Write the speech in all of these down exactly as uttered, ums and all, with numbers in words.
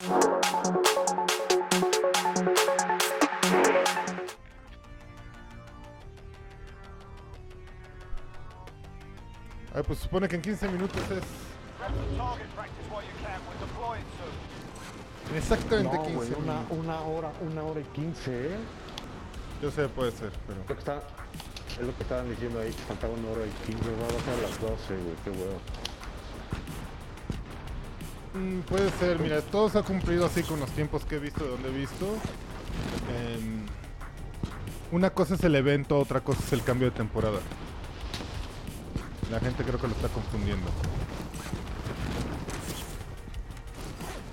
A ver, pues se supone que en quince minutos es... Exactamente no, quince wey, una, una hora, una hora y quince, ¿eh? Yo sé, puede ser, pero... Lo que está, es lo que estaban diciendo ahí, que faltaba una hora y quince, va a bajar a las doce, güey, qué huevo. Mm, puede ser, mira, todo se ha cumplido así con los tiempos que he visto, de donde he visto. Eh, una cosa es el evento, otra cosa es el cambio de temporada. La gente creo que lo está confundiendo.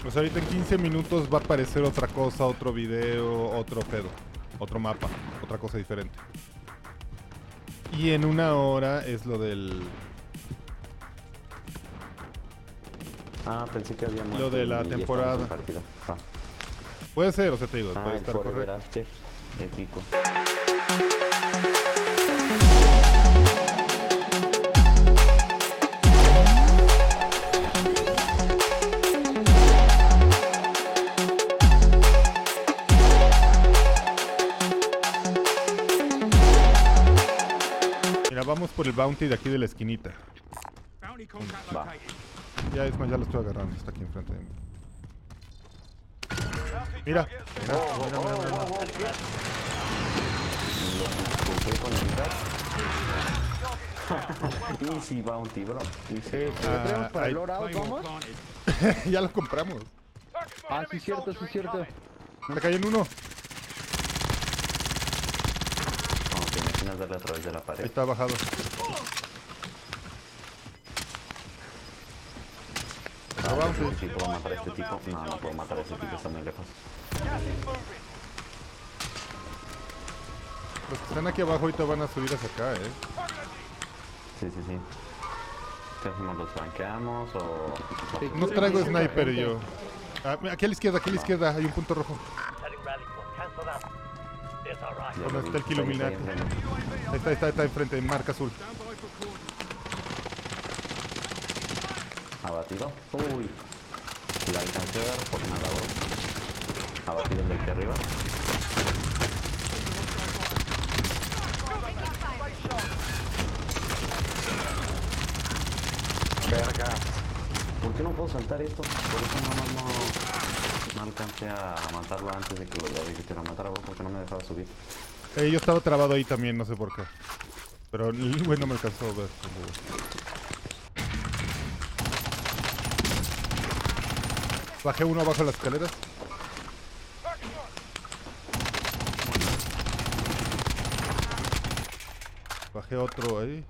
Pues ahorita en quince minutos va a aparecer otra cosa, otro video, otro pedo, otro mapa, otra cosa diferente. Y en una hora es lo del... Ah, pensé que había muerto. Lo de la temporada. Ah. Puede ser, o sea, te digo, ah, puede estar correcto. After, épico. Vamos por el bounty de aquí de la esquinita. Va. Ya es más, ya lo estoy agarrando, está aquí enfrente de mí. Mira, mira, oh, mira, oh, mira, oh, mira. Oh, oh, mira. Easy bounty, bro. Easy. Ah, para I... el out, ¿vamos? Ya los compramos. Ah, sí, cierto, sí, cierto. Me cayó en uno. Darle a través de la pared. Ahí está bajado. Ah, no, sí puedo matar a este tipo. No, no puedo matar a este tipo, está muy lejos. Los que están aquí abajo ahorita van a subir hacia acá, eh. Sí, sí, sí. ¿Qué hacemos? ¿Los banqueamos o...? No traigo sniper yo. Ah, aquí a la izquierda, aquí a la izquierda, hay un punto rojo. ¿Dónde está el Kiluminati? Ahí está, ahí está, ahí está enfrente, en marca azul. Abatido. Uy. La alcancé a ver por nada, bro. Abatido el de aquí arriba. Verga. ¿Por qué no puedo saltar esto? Por eso no, no, no. No alcancé a matarlo antes de que lo habilitara a matar a vos porque no me dejaba subir. Eh, yo estaba trabado ahí también, no sé por qué. Pero el güey no me alcanzó a ver. Bajé uno abajo de las escaleras. Bajé otro ahí.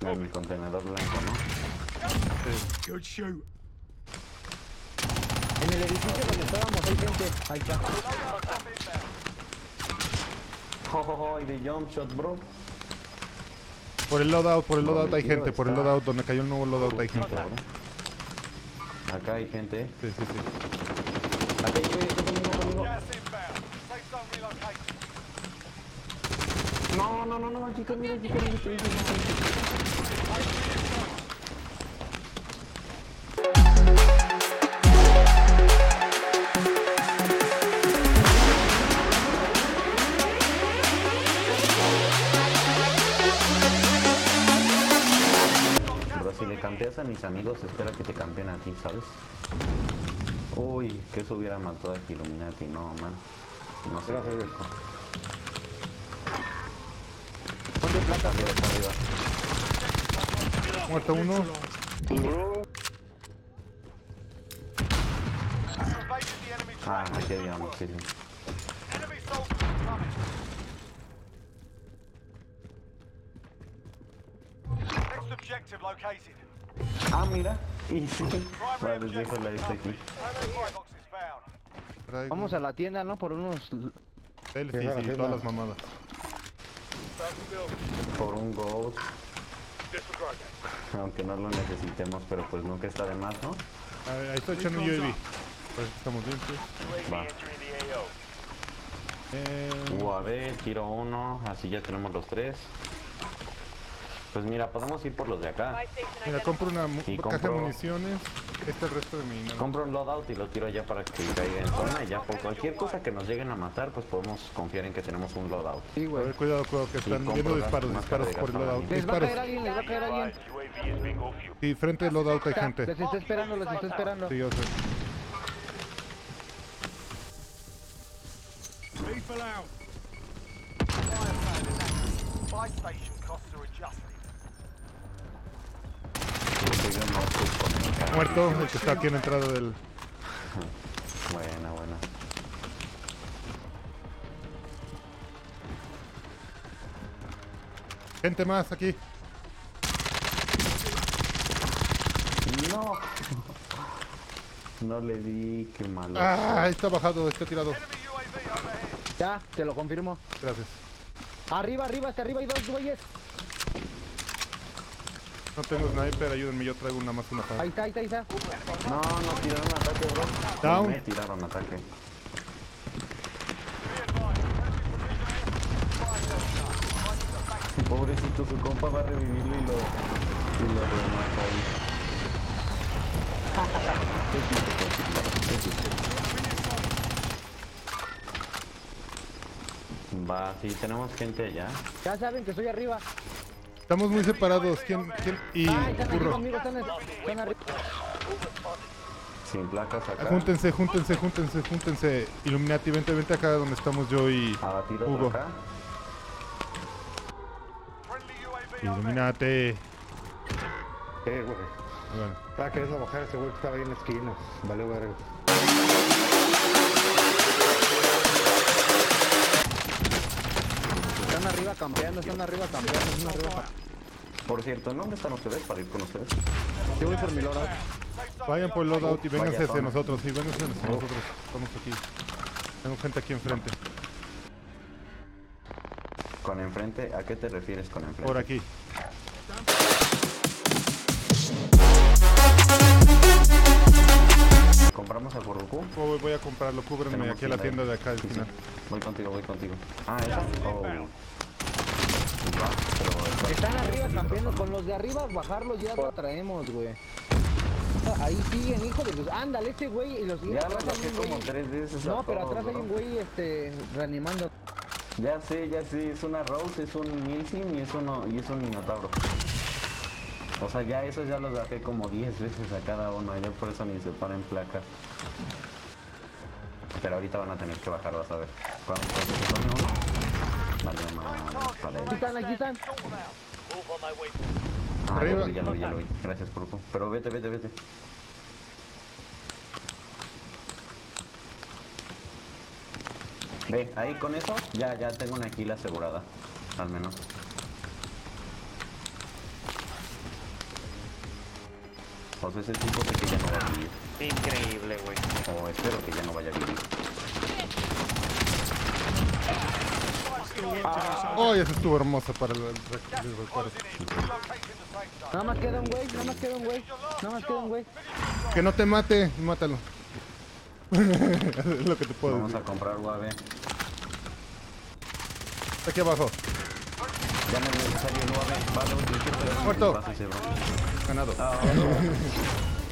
En el contenedor blanco, ¿no? Sí. En el edificio donde estábamos hay gente. Ahí está. Jo, jo, jo, y de jump shot, bro. Por el loadout, por el loadout hay gente. Por el loadout, donde cayó el nuevo loadout hay gente. Acá hay gente. Sí, sí, sí. Acá hay gente, conmigo, conmigo. No, no, no, no, aquí conmigo, aquí conmigo. Campeas a mis amigos, espera que te campeen a ti, ¿sabes? Uy, que eso hubiera matado a Illuminati, no, man. No sé. ¿Dónde plata? Arriba. Muerto uno. Ah, aquí había uno, sí, sí. Ah, mira. Y sí. Vale, dejo la este aquí. Vamos a la tienda, ¿no? Por unos... Sí, sí, sí, todas las mamadas. Por un ghost. Aunque no lo necesitemos, pero pues nunca está de más, ¿no? A ver, ahí estoy echando un U A V. Pues estamos bien, sí. Va. Eh... U A V, tiro uno, así ya tenemos los tres. Pues mira, podemos ir por los de acá. Mira, compro una sí, caja compro... de municiones. Este es el resto de mi... No. Compro un loadout y lo tiro allá para que caiga en zona. Y ya por cualquier cosa que nos lleguen a matar, pues podemos confiar en que tenemos un loadout. Sí, güey. A ver, cuidado, cuidado, que están viendo disparos, disparos por el loadout. Les va a caer alguien, les va a caer alguien. Sí, frente al loadout hay gente. Les está esperando, les está esperando. Sí, yo sé. Muerto, el que está aquí en la entrada del... Buena, buena. Gente más aquí. No. No le di, qué malo. Ah, ahí está bajado, está tirado. Ya, te lo confirmo. Gracias. Arriba, arriba, hasta arriba hay dos güeyes. No tengo sniper, ayúdenme, yo traigo una más una para. Ahí está, ahí está, ahí está. No, no tiraron ataque, bro. Down. Me tiraron ataque. Pobrecito, su compa va a revivirlo y lo... Y lo remata ahí. Va, sí, tenemos gente allá. Ya saben que estoy arriba. Estamos muy separados, ¿quién? ¿Quién? Y... Ah, están burro. Conmigo, están, están arriba. Sin placas acá. Júntense, júntense, júntense, júntense. Illuminati, vente, vente acá donde estamos yo y Hugo. Acá. Illuminati. Eh, güey. Bueno. Ah, querés bajar a ese güey que estaba ahí en la esquina. Vale, verga. Están arriba campeando, están arriba campeando, están arriba. Por cierto, ¿dónde están ustedes para ir con ustedes? Yo voy por mi loadout. Vayan por el loadout y vénganse hacia nosotros, sí, vénganse hacia nosotros. Estamos aquí. Tengo gente aquí enfrente. ¿Con enfrente? ¿A qué te refieres con enfrente? Por aquí. ¿Compramos al Goruku? Voy, voy a comprarlo, cúbrenme aquí a la tienda de acá del final. Voy contigo, voy contigo. Ah, ¿esa? Oh. Están arriba campeando, con los de arriba bajarlos ya lo traemos, güey. Ahí siguen, hijo de los... Ándale, este güey y los... Ya atrás hay un como tres veces. No, pero atrás hay un güey, este, reanimando. Ya sé, ya sé, es una Rose, es un Milsim y es uno, y es un Minotauro. O sea, ya esos ya los bajé como diez veces a cada uno, ya por eso ni se paran placas. Pero ahorita van a tener que bajar, vas a ver. ¿Cuántos se pone uno? Vale, más. Aquí están, aquí están. Ah, arriba. Ya lo vi, ya lo vi. Gracias, Purpo. Pero vete, vete, vete. Ve, ahí con eso, ya, ya tengo una kill asegurada. Al menos. O sea, ese tipo de que ya no va a vivir. Increíble, güey. O oh, espero que ya no vaya a vivir. Ah. Oh, eso estuvo hermosa para el recuerdo. Nada más queda un güey, nada más queda un güey. Nada más queda un güey. Que no te mate, mátalo. Es lo que te puedo Vamos decir. Vamos a comprar U A V. Aquí abajo. Ya no es necesario el U A V. Vale, un muerto. Ganado.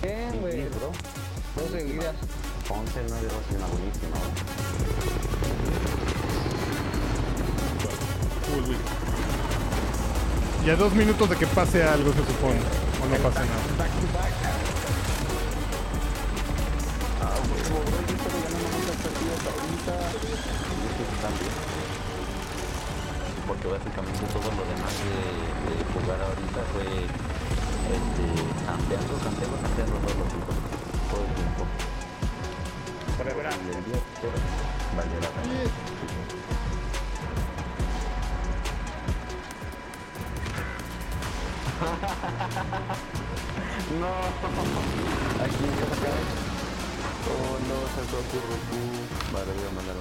Bien, güey. Dos seguidas. once, nueve, dos, una buenísima. Uy, uy. Y a dos minutos de que pase algo, se supone. O no pase nada. Ah, güey, güey, yo creo que ya no me gusta esta tía ahorita. Yo creo que también. Porque básicamente todo lo demás de, de jugar ahorita fue este, campeando, campeando, campeando todo el tiempo. Todo el tiempo. Pero el día, pero vale la pena. No, aquí se acaba. Oh no, se ocurrió. Vale, voy a mandar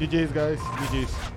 un mensaje. G Gs's guys, G Gs's.